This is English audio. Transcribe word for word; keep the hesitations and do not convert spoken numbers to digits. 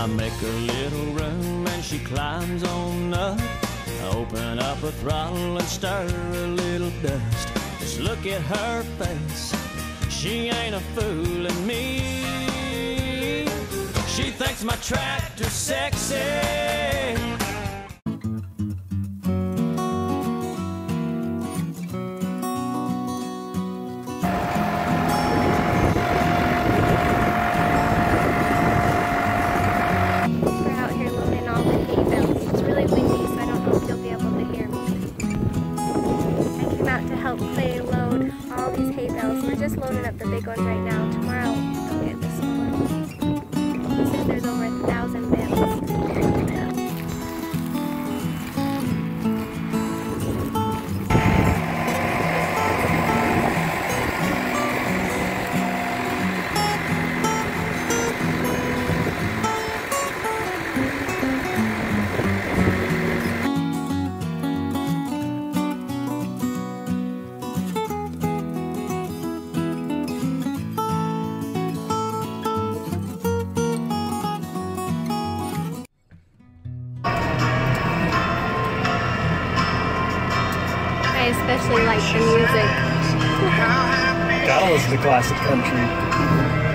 I make her little room and she climbs on up. I open up a throttle and stir a little dust. Just look at her face, she ain't a foolin' me. She thinks my tractor's sexy. They load all these hay bales. We're just loading up the big ones right now. Tomorrow I'll get this one. He said there's over a thousand bales. I especially like the music. That was the classic country.